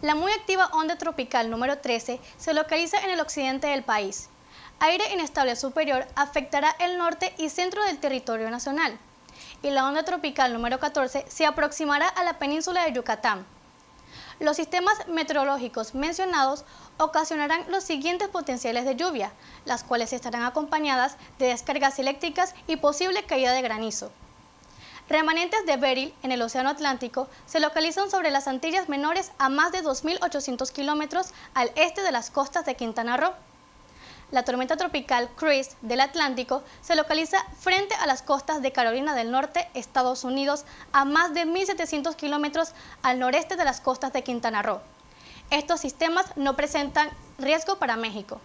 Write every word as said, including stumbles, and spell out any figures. La muy activa onda tropical número trece se localiza en el occidente del país. Aire inestable superior afectará el norte y centro del territorio nacional. Y la onda tropical número catorce se aproximará a la península de Yucatán. Los sistemas meteorológicos mencionados ocasionarán los siguientes potenciales de lluvia, las cuales estarán acompañadas de descargas eléctricas y posible caída de granizo. Remanentes de Beryl en el Océano Atlántico se localizan sobre las Antillas Menores a más de dos mil ochocientos kilómetros al este de las costas de Quintana Roo. La tormenta tropical Chris del Atlántico se localiza frente a las costas de Carolina del Norte, Estados Unidos, a más de mil setecientos kilómetros al noreste de las costas de Quintana Roo. Estos sistemas no presentan riesgo para México.